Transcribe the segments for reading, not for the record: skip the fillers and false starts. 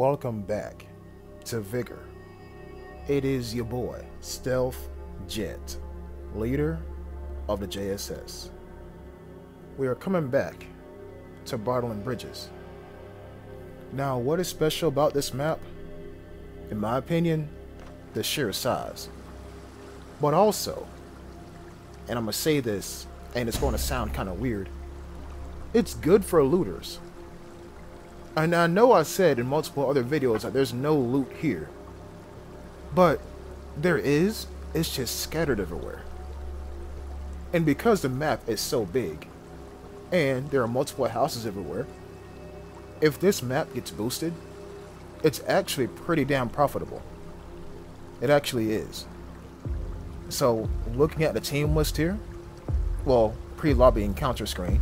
Welcome back to Vigor. It is your boy, Stealth Jet, leader of the JSS. We are coming back to Bartling Bridges. Now, what is special about this map? In my opinion, the sheer size. But also, and I'm gonna say this, and it's gonna sound kind of weird, it's good for looters. And I know I said in multiple other videos that there's no loot here, but there is. It's just scattered everywhere. And because the map is so big and there are multiple houses everywhere, if this map gets boosted, it's actually pretty damn profitable. It actually is. So looking at the team list here, well, pre-lobby encounter screen,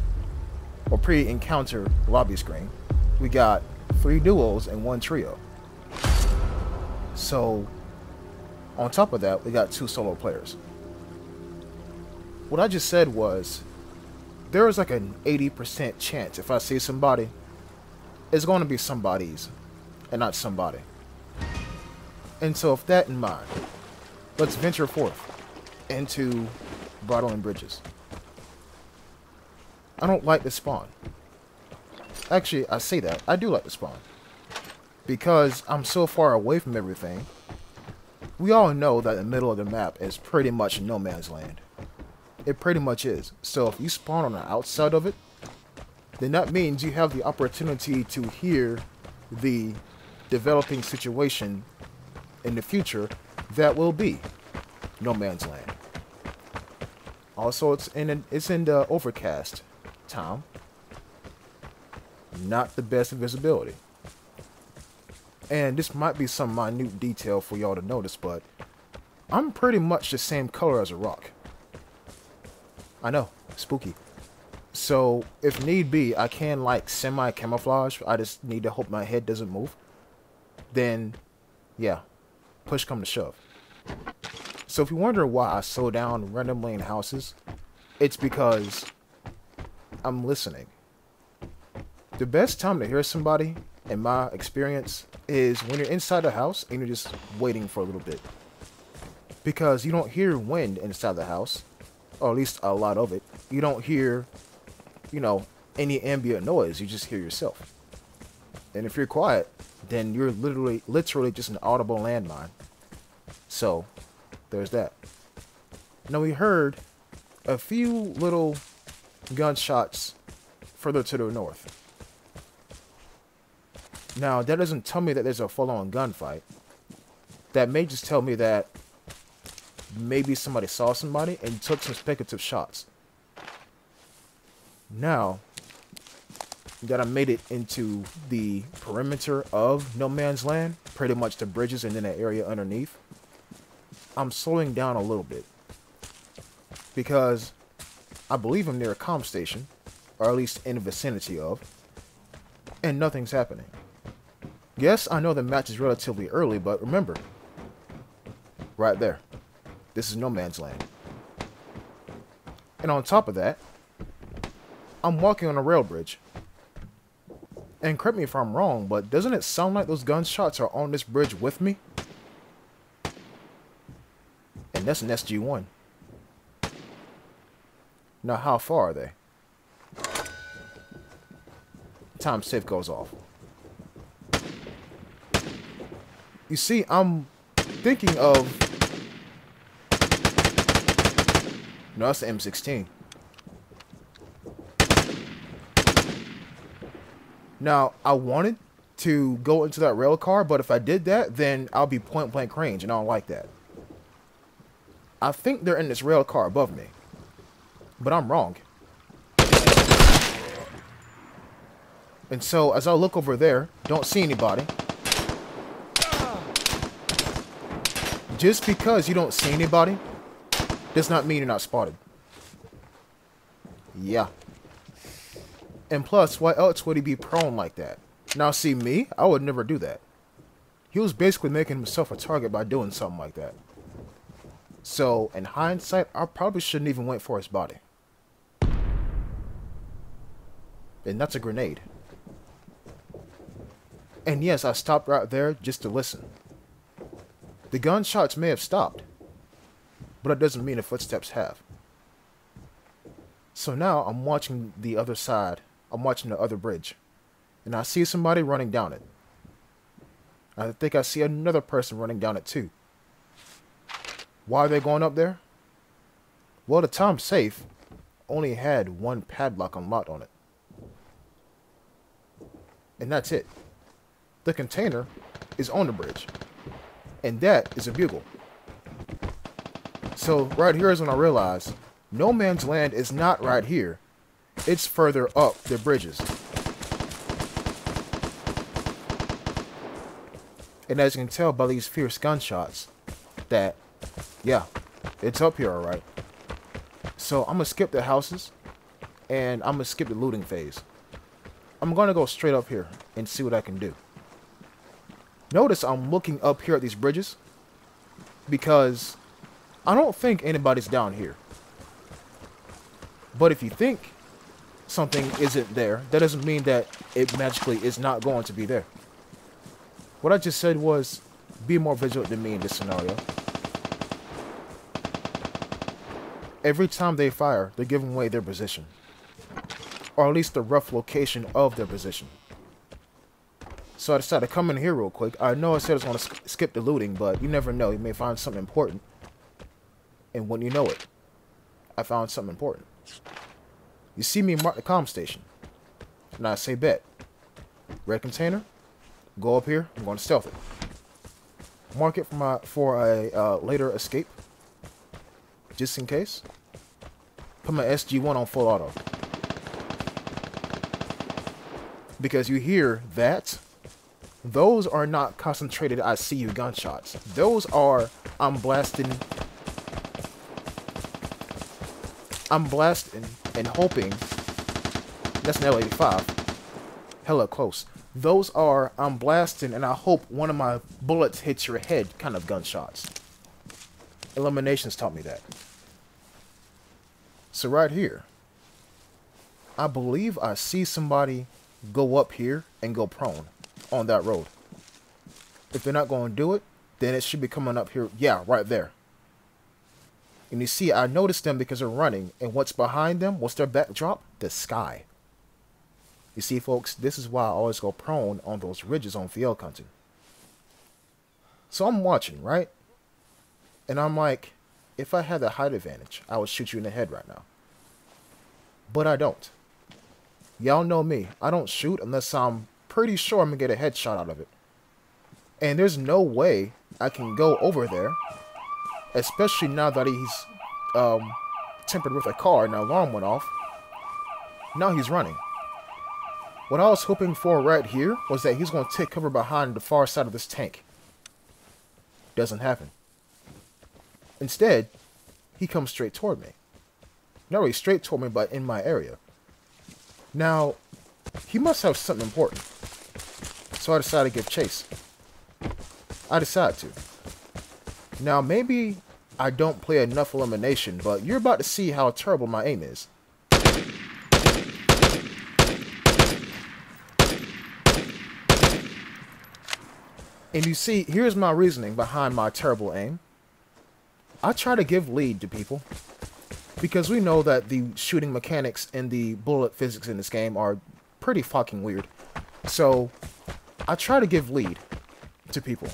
or pre-encounter lobby screen, we got 3 duos and 1 trio. So on top of that, we got 2 solo players. What I just said was, there is like an 80% chance if I see somebody, it's going to be somebody's and not somebody. And so with that in mind, let's venture forth into Bartling Bridges. I don't like the spawn. Actually, I say that. I do like the spawn. Because I'm so far away from everything, we all know that the middle of the map is pretty much no man's land. It pretty much is. So if you spawn on the outside of it, then that means you have the opportunity to hear the developing situation in the future that will be no man's land. Also, it's in the overcast town. Not the best visibility. And this might be some minute detail for y'all to notice, but I'm pretty much the same color as a rock. I know, spooky. So if need be, I can like semi-camouflage. I just need to hope my head doesn't move. Then, yeah, push come to shove. So if you wonder why I slow down randomly in houses, it's because I'm listening. The best time to hear somebody, in my experience, is when you're inside the house and you're just waiting for a little bit. Because you don't hear wind inside the house, or at least a lot of it. You don't hear, you know, any ambient noise, you just hear yourself. And if you're quiet, then you're literally just an audible landmine. So, there's that. Now we heard a few little gunshots further to the north. Now, that doesn't tell me that there's a full-on gunfight. That may just tell me that maybe somebody saw somebody and took some speculative shots. Now that I made it into the perimeter of no man's land, pretty much the bridges and then the area underneath, I'm slowing down a little bit. Because I believe I'm near a comm station, or at least in the vicinity of, and nothing's happening. Yes, I know the match is relatively early, but remember, right there, this is no man's land. And on top of that, I'm walking on a rail bridge. And correct me if I'm wrong, but doesn't it sound like those gunshots are on this bridge with me? And that's an SG1. Now, how far are they? Time safe goes off. You see, I'm thinking of... No, that's the M16. Now, I wanted to go into that rail car, but if I did that, then I'll be point-blank range, and I don't like that. I think they're in this rail car above me, but I'm wrong. And so, as I look over there, don't see anybody. Just because you don't see anybody does not mean you're not spotted. Yeah. And plus, why else would he be prone like that? Now, see me? I would never do that. He was basically making himself a target by doing something like that. So, in hindsight, I probably shouldn't even went for his body. And that's a grenade. And yes, I stopped right there just to listen. The gunshots may have stopped, but it doesn't mean the footsteps have. So now I'm watching the other side. I'm watching the other bridge. And I see somebody running down it. I think I see another person running down it too. Why are they going up there? Well, the Tom's safe only had one padlock unlocked on it. And that's it. The container is on the bridge. And that is a bugle. So right here is when I realized no man's land is not right here. It's further up the bridges. And as you can tell by these fierce gunshots that, yeah, it's up here, all right. So I'm going to skip the houses and I'm going to skip the looting phase. I'm going to go straight up here and see what I can do. Notice I'm looking up here at these bridges because I don't think anybody's down here. But if you think something isn't there, that doesn't mean that it magically is not going to be there. What I just said was be more vigilant than me in this scenario. Every time they fire, they're giving away their position. Or at least the rough location of their position. So I decided to come in here real quick. I know I said I was going to skip the looting, but you never know. You may find something important. And when you know it, I found something important. You see me mark the comm station. And I say bet. Red container. Go up here. I'm going to stealth it. Mark it for a later escape. Just in case. Put my SG1 on full auto. Because you hear that, those are not concentrated I see you gunshots. Those are, I'm blasting and hoping, that's an L85, hella close. Those are, I'm blasting and I hope one of my bullets hits your head kind of gunshots. Eliminations taught me that. So right here, I believe I see somebody go up here and go prone on that road. If they're not going to do it, then it should be coming up here. Yeah, right there. And you see, I noticed them because they're running. And what's behind them? What's their backdrop? The sky. You see, folks, this is why I always go prone on those ridges on field hunting. So I'm watching, right? And I'm like, if I had the height advantage, I would shoot you in the head right now. But I don't. Y'all know me. I don't shoot unless I'm pretty sure I'm going to get a headshot out of it. And there's no way I can go over there. Especially now that he's tempered with a car and the alarm went off. Now he's running. What I was hoping for right here was that he's going to take cover behind the far side of this tank. Doesn't happen. Instead, he comes straight toward me. Not really straight toward me, but in my area. Now, he must have something important. So I decided to give chase. I decide to. Now, maybe I don't play enough elimination, but you're about to see how terrible my aim is. And you see, here's my reasoning behind my terrible aim. I try to give lead to people. Because we know that the shooting mechanics and the bullet physics in this game are pretty fucking weird. So, I try to give lead to people.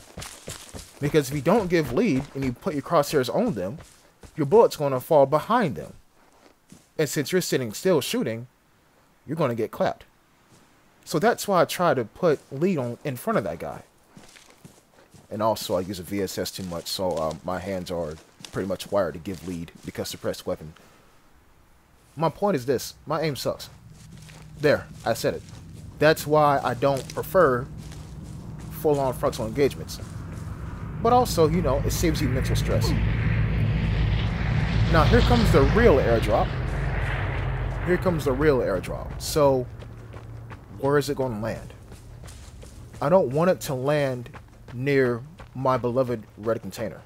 Because if you don't give lead and you put your crosshairs on them, your bullet's going to fall behind them. And since you're sitting still shooting, you're going to get clapped. So that's why I try to put lead on in front of that guy. And also I use a VSS too much, so my hands are pretty much wired to give lead because suppressed weapon. My point is this, my aim sucks. There, I said it. That's why I don't prefer full-on frontal engagements. But also, you know, it saves you mental stress. Now here comes the real airdrop. Here comes the real airdrop. So, where is it going to land? I don't want it to land near my beloved red container.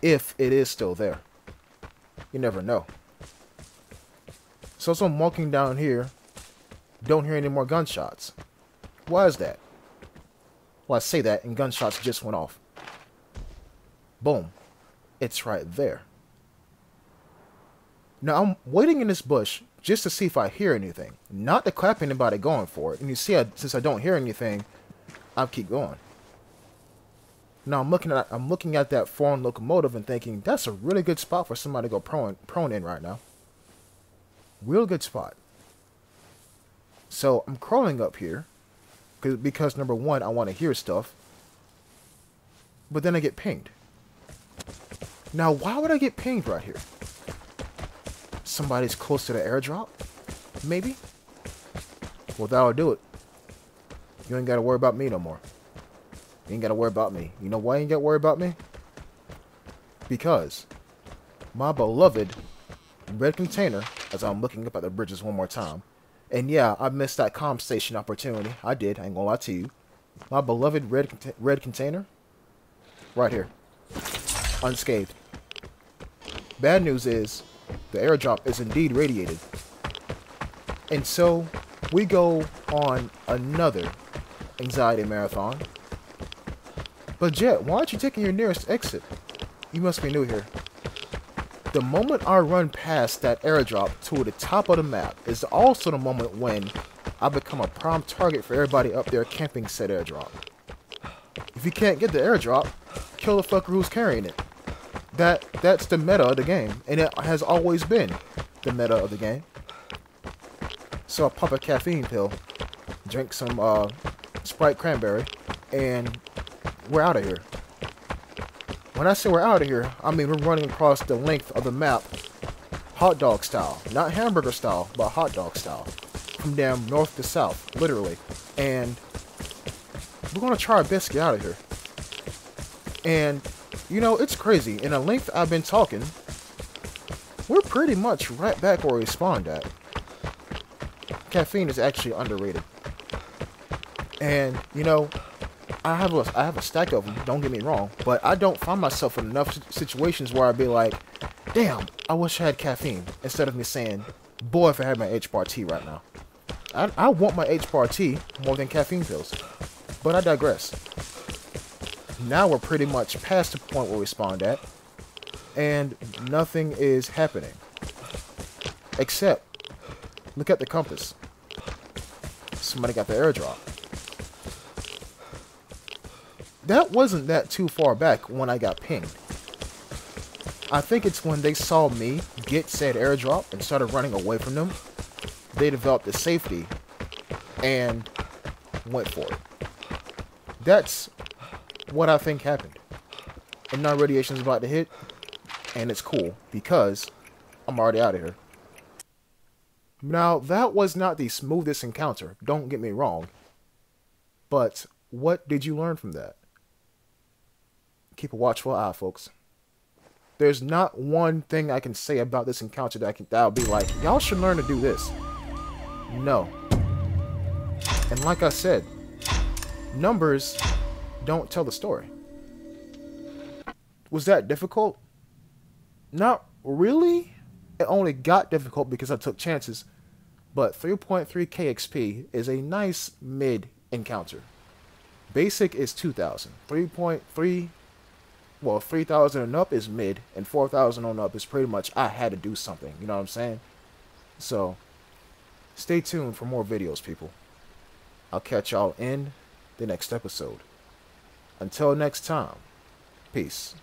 If it is still there. You never know. So as I'm walking down here, don't hear any more gunshots. Why is that? Well, I say that, and gunshots just went off. Boom. It's right there. Now, I'm waiting in this bush just to see if I hear anything. Not to clap anybody going for it. And you see, since I don't hear anything, I'll keep going. Now, I'm looking at that foreign locomotive and thinking, that's a really good spot for somebody to go prone in right now. Real good spot. So, I'm crawling up here. Because, number one, I want to hear stuff. But then I get pinged. Now, why would I get pinged right here? Somebody's close to the airdrop? Maybe? Well, that'll do it. You ain't got to worry about me no more. You ain't got to worry about me. You know why you ain't got to worry about me? Because my beloved red container, as I'm looking up at the bridges one more time, and yeah, I missed that comm station opportunity. I did. I ain't gonna lie to you. My beloved red container, right here, unscathed. Bad news is, the airdrop is indeed radiated. And so, we go on another anxiety marathon. But Jet, why aren't you taking your nearest exit? You must be new here. The moment I run past that airdrop to the top of the map is also the moment when I become a prime target for everybody up there camping said airdrop. If you can't get the airdrop, kill the fucker who's carrying it. That's the meta of the game, and it has always been the meta of the game. So I pop a caffeine pill, drink some Sprite cranberry, and we're out of here. When I say we're out of here, I mean we're running across the length of the map, hot dog style. Not hamburger style, but hot dog style. From damn north to south, literally. And we're going to try our best to get out of here. And, you know, it's crazy. In the length I've been talking, we're pretty much right back where we spawned at. Caffeine is actually underrated. And, you know, I have a stack of them, don't get me wrong, but I don't find myself in enough situations where I'd be like, damn, I wish I had caffeine, instead of me saying, boy, if I had my HBAR T right now. I want my HBAR T more than caffeine pills, but I digress. Now we're pretty much past the point where we spawned at, and nothing is happening. Except, look at the compass. Somebody got the airdrop. That wasn't that too far back when I got pinged. I think it's when they saw me get said airdrop and started running away from them, they developed a safety and went for it. That's what I think happened. And now radiation's about to hit, and it's cool because I'm already out of here. Now, that was not the smoothest encounter, don't get me wrong, but what did you learn from that? Keep a watchful eye, folks. There's not one thing I can say about this encounter that'll be like, y'all should learn to do this. No. And like I said, numbers don't tell the story. Was that difficult? Not really. It only got difficult because I took chances, but 3.3k XP is a nice mid encounter. Basic is 2,000. 3.3, well, 3,000 and up is mid, and 4,000 on up is pretty much I had to do something. You know what I'm saying? So, stay tuned for more videos, people. I'll catch y'all in the next episode. Until next time, peace.